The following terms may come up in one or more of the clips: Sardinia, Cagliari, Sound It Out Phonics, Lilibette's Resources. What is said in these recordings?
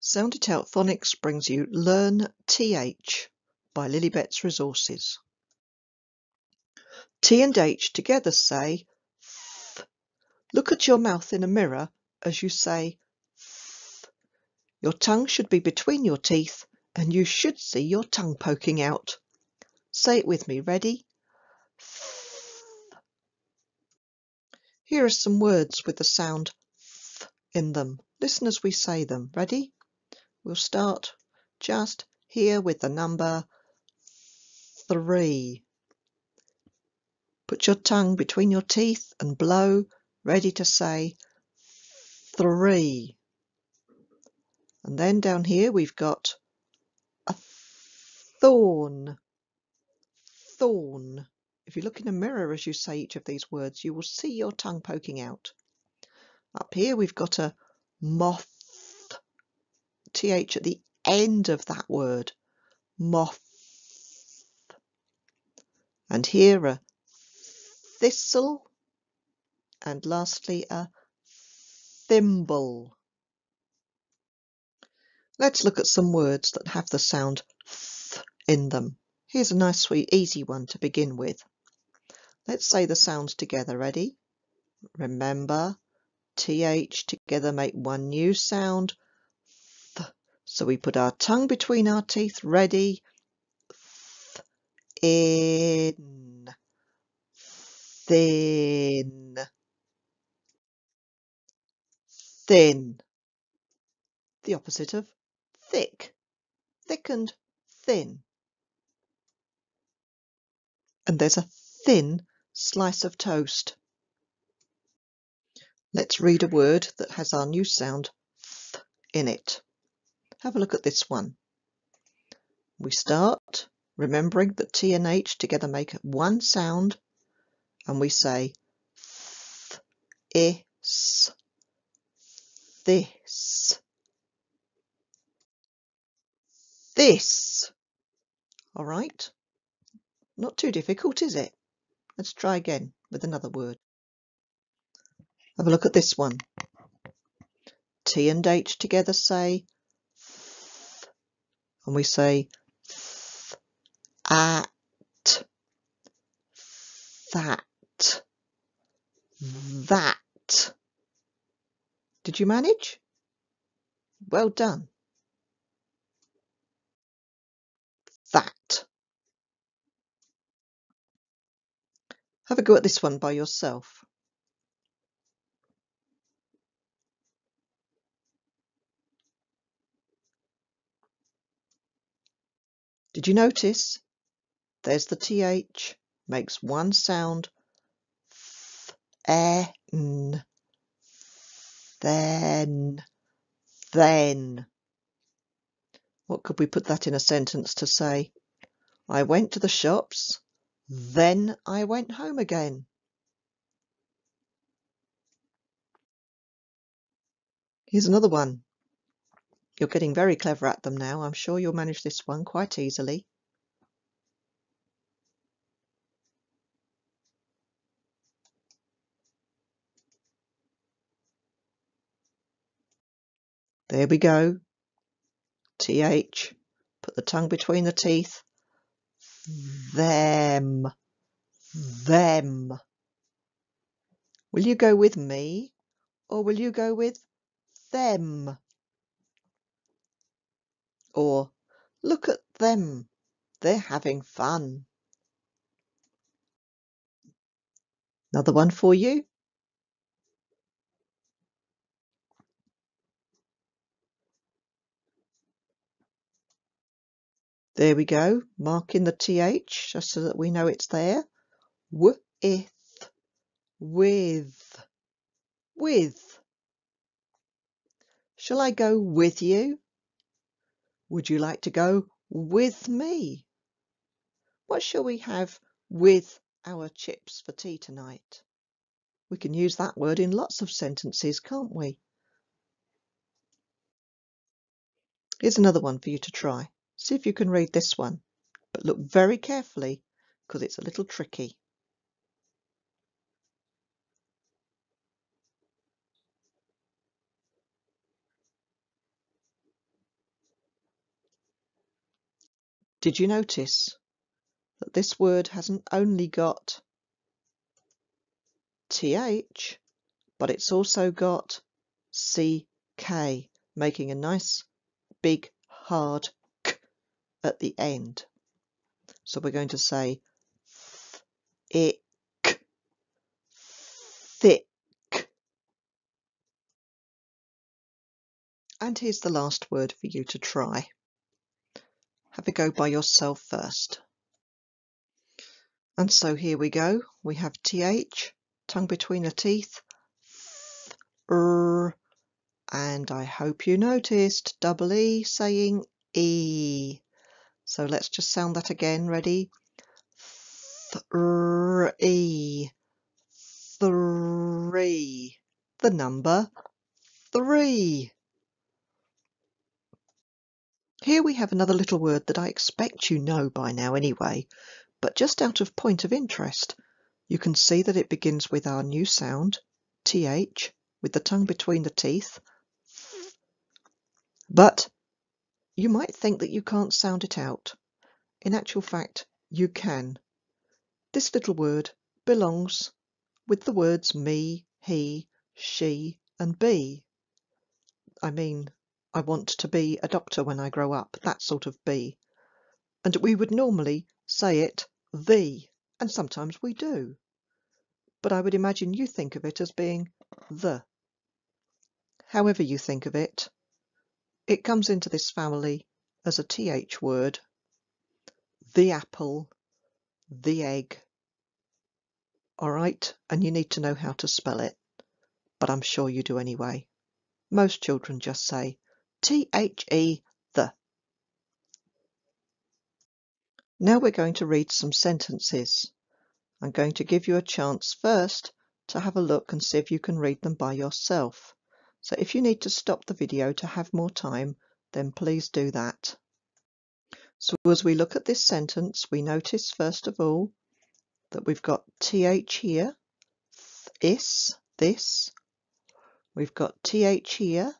Sound It Out Phonics brings you Learn TH by Lilibette's Resources. T and H together say th. Look at your mouth in a mirror as you say th. Your tongue should be between your teeth and you should see your tongue poking out. Say it with me, ready? Th. Here are some words with the sound th in them. Listen as we say them, ready? We'll start just here with the number 3. Put your tongue between your teeth and blow, ready to say 3. And then down here we've got a thorn. Thorn. If you look in a mirror as you say each of these words, you will see your tongue poking out. Up here we've got a moth. TH at the end of that word, moth. And here a thistle, and lastly a thimble. Let's look at some words that have the sound th in them. Here's a nice, sweet, easy one to begin with. Let's say the sounds together, ready? Remember, TH together make one new sound. So we put our tongue between our teeth, ready, in, thin, thin, the opposite of thick, thick and thin. And there's a thin slice of toast. Let's read a word that has our new sound th in it. Have a look at this one. We start remembering that T and H together make one sound, and we say th, is, this, this. All right, not too difficult, is it? Let's try again with another word. Have a look at this one. T and H together say, and we say th, at, that, that. Did you manage? Well done. That. Have a go at this one by yourself. Did you notice? There's the TH, makes one sound, then, then. What could we put that in a sentence to say? I went to the shops, then I went home again. Here's another one. You're getting very clever at them now. I'm sure you'll manage this one quite easily. There we go. TH. Put the tongue between the teeth. Them. Them. Will you go with me or will you go with them? Or, look at them, they're having fun. Another one for you. There we go, marking the TH just so that we know it's there. With, with, with. Shall I go with you? Would you like to go with me? What shall we have with our chips for tea tonight? We can use that word in lots of sentences, can't we? Here's another one for you to try. See if you can read this one, but look very carefully because it's a little tricky. Did you notice that this word hasn't only got TH, but it's also got CK, making a nice big hard K at the end. So we're going to say thick, thick. And here's the last word for you to try. Have a go by yourself first. And so here we go. We have TH, tongue between the teeth, and I hope you noticed double E saying E. So let's just sound that again. Ready? Three, three, the number three. Here we have another little word that I expect you know by now anyway, but just out of point of interest, you can see that it begins with our new sound, TH, with the tongue between the teeth. But you might think that you can't sound it out. In actual fact, you can. This little word belongs with the words me, he, she and be. I mean, I want to be a doctor when I grow up, that sort of be. And we would normally say it the, and sometimes we do. But I would imagine you think of it as being the. However you think of it, it comes into this family as a TH word. The apple, the egg. All right, and you need to know how to spell it, but I'm sure you do anyway. Most children just say THE, the. Now we're going to read some sentences. I'm going to give you a chance first to have a look and see if you can read them by yourself. So if you need to stop the video to have more time, then please do that. So as we look at this sentence, we notice first of all that we've got TH here, is, this. We've got TH here,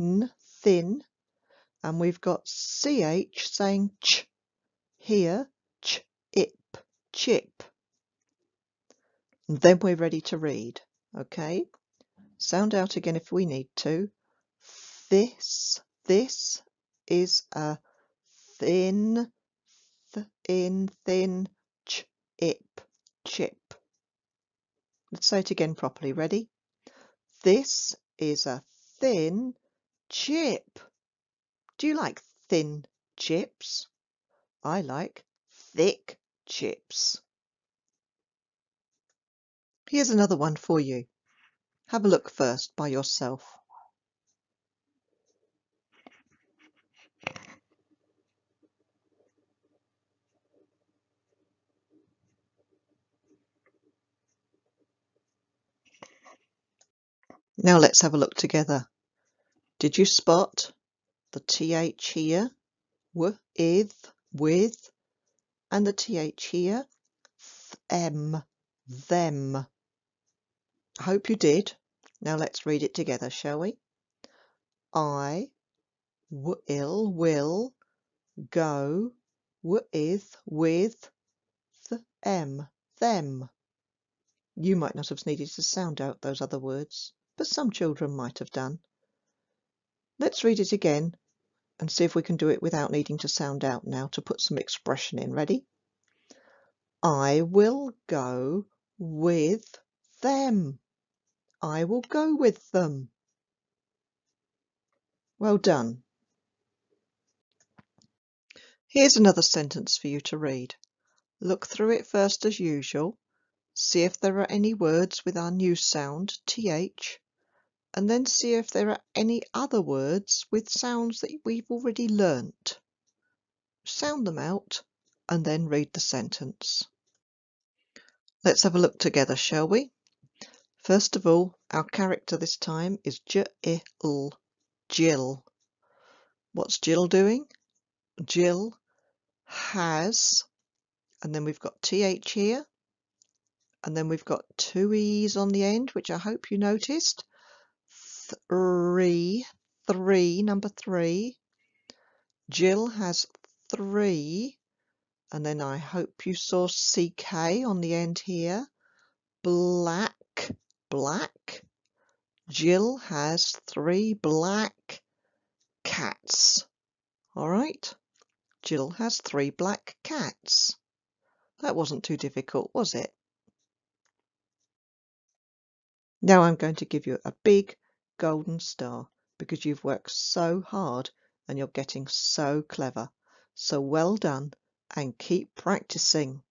in, thin, and we've got CH saying ch here, ch, ip, chip. And then we're ready to read. Okay, sound out again if we need to. This, this is a thin, thin, thin, ch, ip, chip. Let's say it again properly. Ready? This is a thin chip. Do you like thin chips? I like thick chips. Here's another one for you. Have a look first by yourself. Now let's have a look together. Did you spot the TH here, ith, with, and the TH here, them, them? I hope you did. Now let's read it together, shall we? I will, go, ith, with, them. You might not have needed to sound out those other words, but some children might have done. Let's read it again and see if we can do it without needing to sound out now to put some expression in. Ready? I will go with them. I will go with them. Well done. Here's another sentence for you to read. Look through it first as usual. See if there are any words with our new sound, TH. And then see if there are any other words with sounds that we've already learnt. Sound them out and then read the sentence. Let's have a look together, shall we? First of all, our character this time is J-I-L, Jill. What's Jill doing? Jill has, and then we've got TH here, and then we've got two E's on the end, which I hope you noticed. Three, three, number three. Jill has three, and then I hope you saw CK on the end here. Black, black. Jill has three black cats. All right. Jill has three black cats. That wasn't too difficult, was it? Now I'm going to give you a big golden star because you've worked so hard and you're getting so clever. So well done and keep practicing.